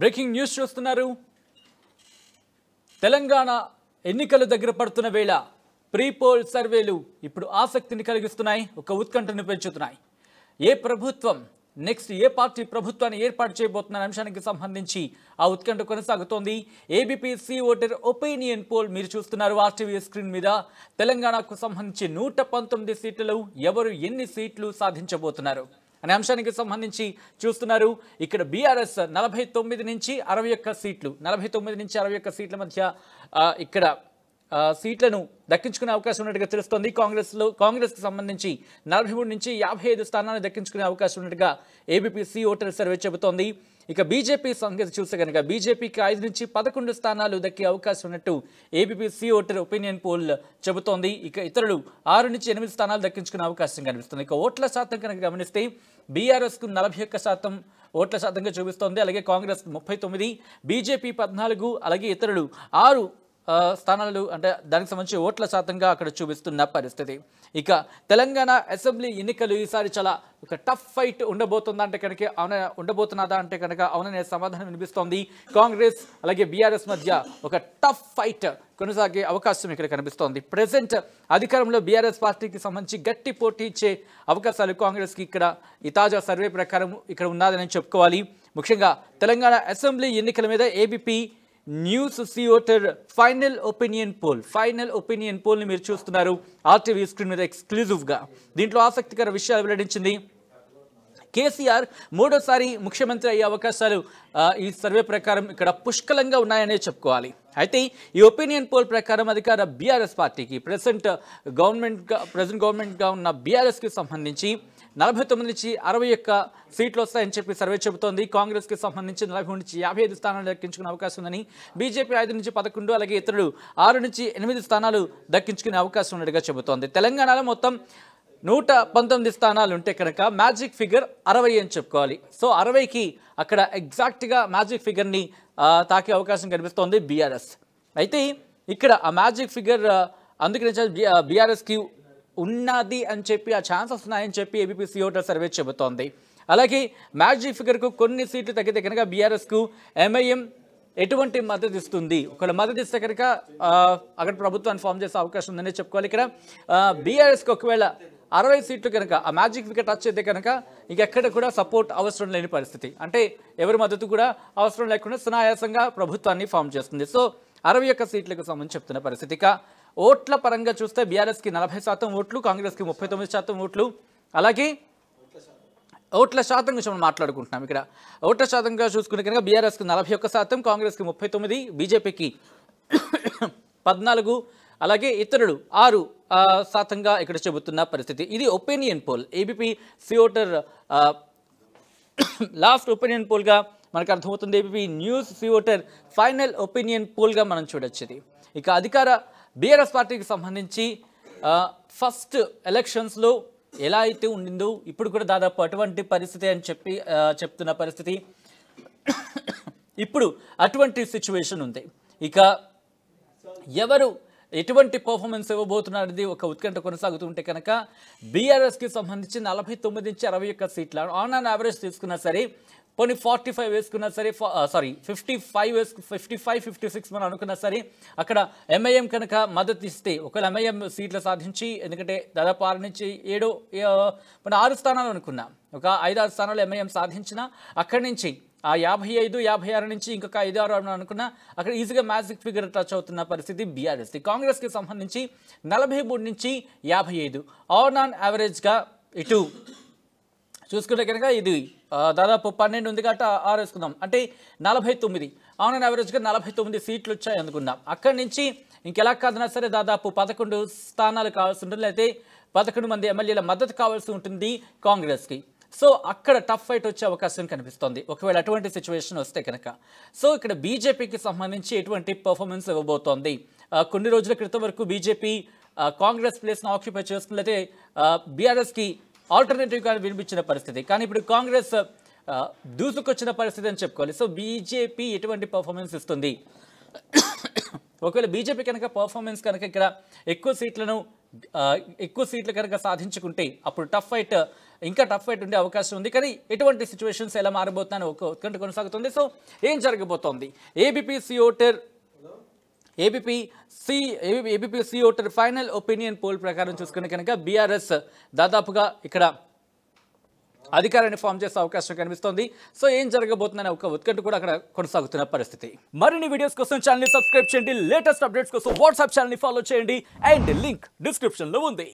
Breaking news చూస్తున్నారు. తెలంగాణ ఎన్నికల దగ్గర పడుతున్న వేళ ప్రీ పోల్ సర్వేలు ఇప్పుడు ఆసక్తిని కలిగిస్తున్నాయి, ఒక ఉత్కంఠను పెంచుతున్నాయి. ఏ ప్రభుత్వం నెక్స్ట్ ఏ పార్టీ ప్రభుత్వాన్ని ఏర్పాటు చేయబోతున్న అంశానికి సంబంధించి ఆ ఉత్కంఠ కొనసాగుతోంది. ABP C voter opinion poll మీరు చూస్తున్నారు RTV స్క్రీన్ మీద. తెలంగాణకు సంబంధించి 119 సీట్లు ఎవరు ఎన్ని సీట్లు సాధించబోతున్నారు అనే అంశానికి సంబంధించి చూస్తున్నారు. ఇక్కడ BRS 49 నుంచి 61 సీట్ల మధ్య ఇక్కడ సీట్లను దక్కించుకునే అవకాశం ఉన్నట్టుగా తెలుస్తోంది. కాంగ్రెస్కు సంబంధించి 43 నుంచి 55 స్థానాలను దక్కించుకునే అవకాశం ఉన్నట్టుగా ABP సి ఓటర్ సర్వే చెబుతోంది. ఇక BJP సంగతి చూస్తే కనుక BJPకి 5 నుంచి 11 స్థానాలు దక్కే అవకాశం ఉన్నట్టు ABP C voter opinion poll చెబుతోంది. ఇక ఇతరులు 6 నుంచి 8 స్థానాలు దక్కించుకునే అవకాశం కనిపిస్తుంది. ఇక ఓట్ల శాతం కనుక గమనిస్తే BRSకు 41% ఓట్ల శాతంగా చూపిస్తోంది. అలాగే కాంగ్రెస్ 39, BJP 14, అలాగే ఇతరులు 6 స్థానాలు అంటే దానికి సంబంధించి ఓట్ల శాతంగా అక్కడ చూపిస్తున్న పరిస్థితి. ఇక తెలంగాణ అసెంబ్లీ ఎన్నికలు ఈసారి చాలా ఒక టఫ్ ఫైట్ ఉండబోతున్నదా అంటే కనుక అవుననే సమాధానం వినిపిస్తోంది. కాంగ్రెస్ అలాగే BRS మధ్య ఒక టఫ్ ఫైట్ కొనసాగే అవకాశం ఇక్కడ కనిపిస్తోంది. ప్రజెంట్ అధికారంలో BRS పార్టీకి సంబంధించి గట్టి పోటీ ఇచ్చే అవకాశాలు కాంగ్రెస్కి ఇక్కడ ఈ తాజా సర్వే ప్రకారం ఇక్కడ ఉన్నదని చెప్పుకోవాలి. ముఖ్యంగా తెలంగాణ అసెంబ్లీ ఎన్నికల మీద ABP news C voter final opinion పోల్ని మీరు చూస్తున్నారు RTV స్క్రీన్ మీద ఎక్స్క్లూజివ్గా. దీంట్లో ఆసక్తికర విషయాలు వెల్లడించింది. KCR మూడోసారి ముఖ్యమంత్రి అయ్యే అవకాశాలు ఈ సర్వే ప్రకారం ఇక్కడ పుష్కలంగా ఉన్నాయనే చెప్పుకోవాలి. అయితే ఈ ఒపీనియన్ పోల్ ప్రకారం అధికార BRS పార్టీకి ప్రజెంట్ గవర్నమెంట్గా ఉన్న BRSకి సంబంధించి 49 నుంచి 61 సీట్లు వస్తాయని చెప్పి సర్వే చెబుతోంది. కాంగ్రెస్కి సంబంధించి 40 నుంచి 55 స్థానాలు దక్కించుకునే అవకాశం ఉందని, BJP 5 నుంచి 11, అలాగే ఇతరులు 6 నుంచి 8 స్థానాలు దక్కించుకునే అవకాశం ఉన్నట్టుగా చెబుతోంది. తెలంగాణలో మొత్తం 119 స్థానాలు ఉంటే కనుక మ్యాజిక్ ఫిగర్ 60 అని చెప్పుకోవాలి. సో 60కి అక్కడ ఎగ్జాక్ట్గా మ్యాజిక్ ఫిగర్ని తాకే అవకాశం కనిపిస్తోంది BRS. అయితే ఇక్కడ ఆ మ్యాజిక్ ఫిగర్ అందుకనే BRSకి ఉన్నది అని చెప్పి ఆ ఛాన్సెస్ ఉన్నాయని చెప్పి ABP సి ఓటర్ సర్వే చెబుతోంది. అలాగే మ్యాజిక్ ఫిగర్కు కొన్ని సీట్లు తగ్గితే కనుక BRSకు MIM ఎటువంటి మద్దతు ఇస్తుంది, ఒకవేళ మద్దతు ఇస్తే కనుక అక్కడ ప్రభుత్వాన్ని ఫామ్ చేసే అవకాశం ఉందని చెప్పుకోవాలి. ఇక్కడ BRSకి ఒకవేళ 60 సీట్లు కనుక ఆ మ్యాజిక్ వికెట్ టచ్ అయితే కనుక ఇంకెక్కడ కూడా సపోర్ట్ అవసరం లేని పరిస్థితి, అంటే ఎవరి మద్దతు కూడా అవసరం లేకుండా సునాయాసంగా ప్రభుత్వాన్ని ఫామ్ చేస్తుంది. సో 61 సీట్లకు సంబంధించి చెప్తున్న పరిస్థితి. ఇక ఓట్ల పరంగా చూస్తే BRSకి 40% ఓట్లు, కాంగ్రెస్కి 39% ఓట్లు. అలాగే ఓట్ల శాతం గురించి మనం మాట్లాడుకుంటున్నాం. ఇక్కడ ఓట్ల శాతంగా చూసుకుంటే కనుక BRSకి 41%, కాంగ్రెస్కి 39, BJPకి 14, అలాగే ఇతరులు 6% ఇక్కడ చెబుతున్న పరిస్థితి. ఇది opinion poll, ABP C voter last opinion పోల్గా మనకు అర్థమవుతుంది. ABP news C voter final opinion పోల్గా మనం చూడొచ్చేది. ఇక అధికార BRS పార్టీకి సంబంధించి ఫస్ట్ ఎలక్షన్స్లో ఎలా అయితే ఉండిందో ఇప్పుడు కూడా దాదాపు అటువంటి పరిస్థితి అని చెప్తున్న పరిస్థితి. ఇప్పుడు అటువంటి సిచ్యువేషన్ ఉంది. ఇక ఎవరు ఎటువంటి పర్ఫార్మెన్స్ ఇవ్వబోతున్నారనేది ఒక ఉత్కంఠ కొనసాగుతుంటే కనుక BRSకి సంబంధించి 49 నుంచి 61 సీట్లు ఆన్ యావరేజ్ తీసుకున్నా సరే, పోనీ 45 వేసుకున్నా సరే, 55, 56 మనం అనుకున్నా సరే, అక్కడ MIM కనుక మద్దతు ఇస్తే, ఒకవేళ MIM సీట్లు సాధించి, ఎందుకంటే దాదాపు 6 నుంచి 7 మన 6 స్థానాలు అనుకున్నాం, ఒక 5-6 స్థానాలు MIM సాధించిన అక్కడి నుంచి ఆ 55, 56 నుంచి ఇంకొక 5-6 అనుకున్నా అక్కడ ఈజీగా మ్యాజిక్ ఫిగర్ టచ్ అవుతున్న పరిస్థితి BRSది. కాంగ్రెస్కి సంబంధించి 43 నుంచి 55 ఆన్ యావరేజ్గా ఇటు చూసుకుంటే కనుక ఇది దాదాపు 12 ఉంది కాబట్టి 6 వేసుకుందాం, అంటే 49 ఆన్ యావరేజ్గా 49 సీట్లు వచ్చాయి అనుకుందాం. అక్కడి నుంచి ఇంకెలా కాదన్నా సరే దాదాపు 11 స్థానాలు కావాల్సి ఉంటుంది, అయితే 11 మంది ఎమ్మెల్యేల మద్దతు కావాల్సి ఉంటుంది కాంగ్రెస్కి. సో అక్కడ టఫ్ ఫైట్ వచ్చే అవకాశం కనిపిస్తోంది ఒకవేళ అటువంటి సిచ్యువేషన్ వస్తే కనుక. సో ఇక్కడ BJPకి సంబంధించి ఎటువంటి పర్ఫార్మెన్స్ ఇవ్వబోతోంది. కొన్ని రోజుల క్రితం వరకు BJP కాంగ్రెస్ ప్లేస్ను ఆక్యుపై చేస్తున్నట్లయితే BRSకి ఆల్టర్నేటివ్గా వినిపించిన పరిస్థితి, కానీ ఇప్పుడు కాంగ్రెస్ దూసుకొచ్చిన పరిస్థితి అని చెప్పుకోవాలి. సో BJP ఎటువంటి పర్ఫార్మెన్స్ ఇస్తుంది, ఒకవేళ BJP కనుక పర్ఫార్మెన్స్ కనుక ఇక్కడ ఎక్కువ సీట్లు కనుక సాధించుకుంటే అప్పుడు టఫ్ ఫైట్ ఇంకా టఫ్ ఫైట్ ఉండే అవకాశం ఉంది. కానీ ఎటువంటి సిచువేషన్స్ ఎలా మారబోతున్నాయో ఒక్కొక్కటి కొనసాగుతుంది. సో ఏం జరగబోతోంది? ABP C voter final opinion poll ప్రకారం చూసుకునే కనుక బీఆర్ఎస్ దాదాపుగా ఇక్కడ అధికారాన్ని ఫామ్ చేసే అవకాశం కనిపిస్తోంది. సో ఏం జరగబోతుందనే ఒక ఉత్కంఠ కూడా అక్కడ కొనసాగుతున్న పరిస్థితి. మరిన్ని వీడియోస్ కోసం ఛానల్ ని సబ్స్క్రైబ్ చేయండి. లేటెస్ట్ అప్డేట్స్ కోసం వాట్సాప్ ఛానల్ ని ఫాలో చేయండి అండ్ లింక్ డిస్క్రిప్షన్ లో ఉంది.